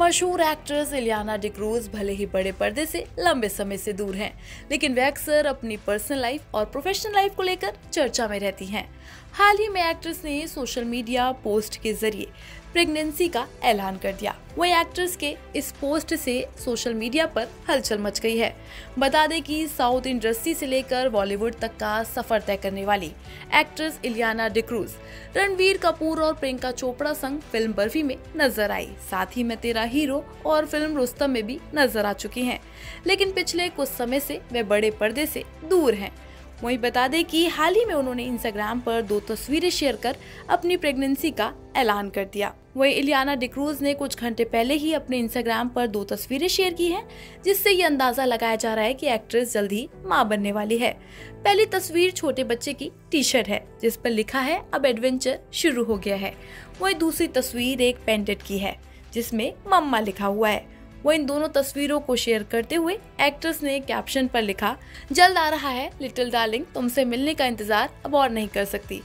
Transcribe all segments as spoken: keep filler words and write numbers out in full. मशहूर एक्ट्रेस इलियाना डिक्रूज भले ही बड़े पर्दे से लंबे समय से दूर हैं, लेकिन वे अक्सर अपनी पर्सनल लाइफ और प्रोफेशनल लाइफ को लेकर चर्चा में रहती हैं। हाल ही में एक्ट्रेस ने सोशल मीडिया पोस्ट के जरिए प्रेगनेंसी का ऐलान कर दिया। वही एक्ट्रेस के इस पोस्ट से सोशल मीडिया पर हलचल मच गई है। बता दें कि साउथ इंडस्ट्री से लेकर बॉलीवुड तक का सफर तय करने वाली एक्ट्रेस इलियाना डिक्रूज रणवीर कपूर और प्रियंका चोपड़ा संग फिल्म बर्फी में नजर आई, साथ ही मैं तेरा हीरो और फिल्म रुस्तम में भी नजर आ चुकी हैं। लेकिन पिछले कुछ समय से वे बड़े पर्दे से दूर हैं। वहीं बता दें कि हाल ही में उन्होंने इंस्टाग्राम पर दो तस्वीरें शेयर कर अपनी प्रेगनेंसी का ऐलान कर दिया। वहीं इलियाना डिक्रूज ने कुछ घंटे पहले ही अपने इंस्टाग्राम पर दो तस्वीरें शेयर की हैं, जिससे ये अंदाजा लगाया जा रहा है कि एक्ट्रेस जल्द ही मां बनने वाली है। पहली तस्वीर छोटे बच्चे की टी शर्ट है, जिस पर लिखा है अब एडवेंचर शुरू हो गया है। वहीं दूसरी तस्वीर एक पेंडेंट की है, जिसमें मम्मा लिखा हुआ है। वो इन दोनों तस्वीरों को शेयर करते हुए एक्ट्रेस ने कैप्शन पर लिखा, जल्द आ रहा है लिटिल डार्लिंग, तुमसे मिलने का इंतजार अब और नहीं कर सकती।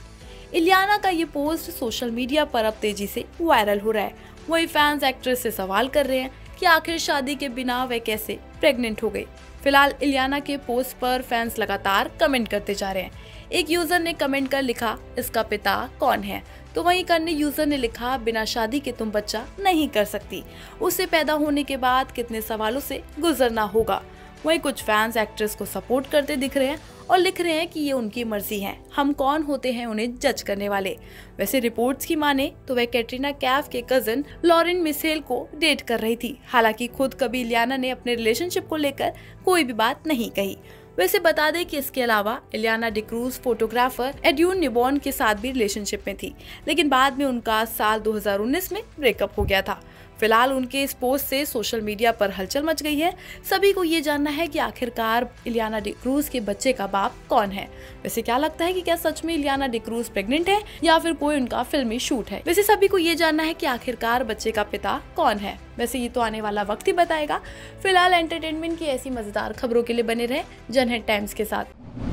इलियाना का ये पोस्ट सोशल मीडिया पर अब तेजी से वायरल हो रहा है। वही फैंस एक्ट्रेस से सवाल कर रहे हैं कि आखिर शादी के बिना वे कैसे प्रेग्नेंट हो गई। फिलहाल इलियाना के पोस्ट पर फैंस लगातार कमेंट करते जा रहे हैं। एक यूजर ने कमेंट कर लिखा, इसका पिता कौन है? तो वहीं एक अन्य यूजर ने लिखा, बिना शादी के तुम बच्चा नहीं कर सकती, उससे पैदा होने के बाद कितने सवालों से गुजरना होगा। वहीं कुछ फैंस एक्ट्रेस को सपोर्ट करते दिख रहे हैं और लिख रहे हैं कि ये उनकी मर्जी है, हम कौन होते हैं उन्हें जज करने वाले। वैसे रिपोर्ट्स की माने तो वह कैटरीना कैफ के कजन लॉरेन मिशेल को डेट कर रही थी। हालांकि खुद कभी इलियाना ने अपने रिलेशनशिप को लेकर कोई भी बात नहीं कही। वैसे बता दें कि इसके अलावा इलियाना डिक्रूज फोटोग्राफर एड्यून निबोर्न के साथ भी रिलेशनशिप में थी, लेकिन बाद में उनका साल दो हज़ार उन्नीस में ब्रेकअप हो गया था। फिलहाल उनके इस पोस्ट से सोशल मीडिया पर हलचल मच गई है। सभी को ये जानना है कि आखिरकार इलियाना डिक्रूज के बच्चे का बाप कौन है। वैसे क्या लगता है कि क्या सच में इलियाना डिक्रूज प्रेग्नेंट है या फिर कोई उनका फिल्मी शूट है? वैसे सभी को ये जानना है कि आखिरकार बच्चे का पिता कौन है। वैसे ये तो आने वाला वक्त ही बताएगा। फिलहाल एंटरटेनमेंट की ऐसी मजेदार खबरों के लिए बने रहे जनहित टाइम्स के साथ।